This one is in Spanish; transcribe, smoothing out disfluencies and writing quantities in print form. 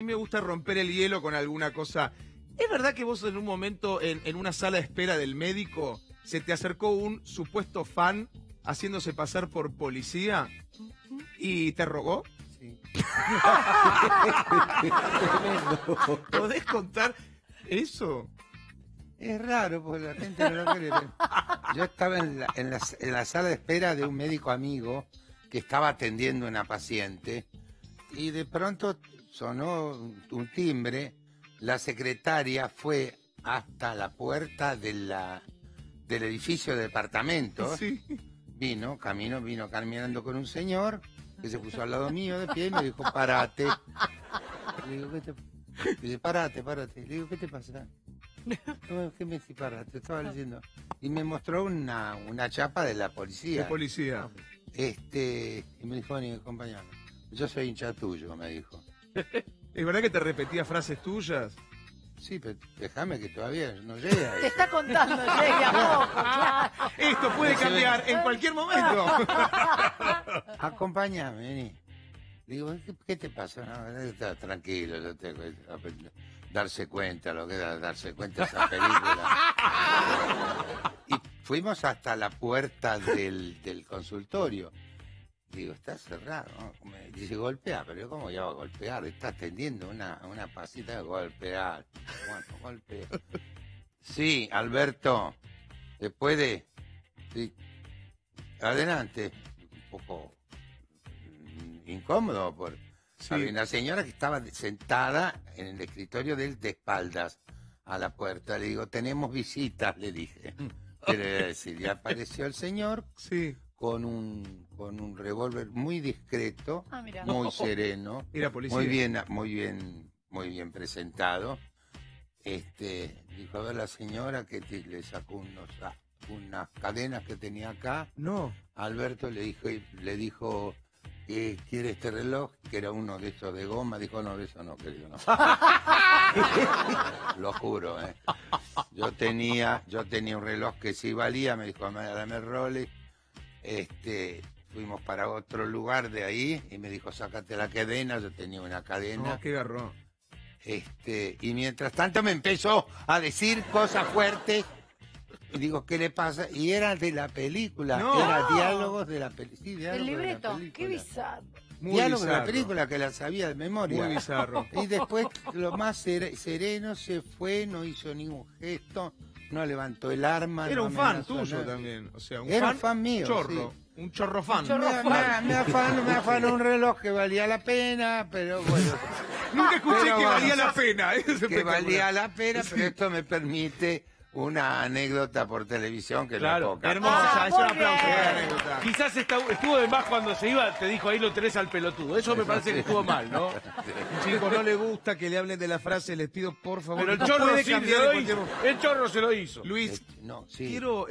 A mí me gusta romper el hielo con alguna cosa. ¿Es verdad que vos en un momento, en una sala de espera del médico, se te acercó un supuesto fan haciéndose pasar por policía y te rogó? Sí. Tremendo. ¿Podés contar eso? Es raro, porque la gente no lo cree. Yo estaba en la sala de espera de un médico amigo que estaba atendiendo a una paciente y de pronto sonó un timbre, la secretaria fue hasta la puerta del edificio de departamentos, sí. Vino caminando con un señor que se puso al lado mío de pie y me dijo, parate. Le digo, parate. Le digo, ¿qué te pasa? No, ¿qué me parate? Estaba leyendo. Y me mostró una chapa de la policía. De policía. Y me dijo, ni compañero, yo soy hincha tuyo, me dijo. ¿Es verdad que te repetía frases tuyas? Sí, pero déjame que todavía no llega. Te está contando, llega poco, claro. Esto puede cambiar en cualquier momento. Acompáñame, vení. Le digo, ¿qué te pasa? No, está tranquilo, yo te darse cuenta, lo que era darse cuenta esa película. Y fuimos hasta la puerta del consultorio. Digo, está cerrado, ¿no? Me dice, golpea, pero yo, ¿cómo ya va a golpear? Está atendiendo una pasita de golpear. Bueno, golpea. Sí, Alberto, ¿se puede? Sí. Adelante. Un poco incómodo, porque sí. Había una señora que estaba sentada en el escritorio de espaldas a la puerta. Le digo, tenemos visitas, le dije. Quiere decir, ya apareció el señor. Sí. Con un revólver muy discreto, muy sereno, muy bien presentado. Dijo, a ver, la señora que le sacó unas cadenas que tenía acá. No. Alberto le dijo que quiere este reloj, que era uno de esos de goma. Dijo, no, de eso no, querido, no. Lo juro, Yo tenía un reloj que sí valía, me dijo, dame Rolex. Fuimos para otro lugar de ahí y me dijo, sácate la cadena. Yo tenía una cadena. No, qué garrón. Y mientras tanto me empezó a decir cosas fuertes. Y digo, ¿qué le pasa? Y era de la película. No. Era diálogos de la película. El libreto, qué bizarro. Diálogos de la película que la sabía de memoria. Muy bizarro. Y después, lo más sereno, se fue, no hizo ningún gesto. No levantó el arma. Era un fan tuyo también. O sea, era un fan mío. Chorro, sí. Un chorro fan. Me afanó un reloj que valía la pena, pero bueno. Nunca escuché que valía la pena. Que valía la pena, pero esto me permite una anécdota por televisión que claro, no toca. Hermosa, es un aplauso por la anécdota. Quizás estuvo de más cuando se iba, te dijo, ahí lo tenés al pelotudo. Eso me parece sí. Que estuvo mal, ¿no? Sí. Chicos, no le gusta que le hablen de la frase, les pido por favor. Pero el chorro sí, se lo hizo. El chorro se lo hizo. Luis, no, sí. Quiero...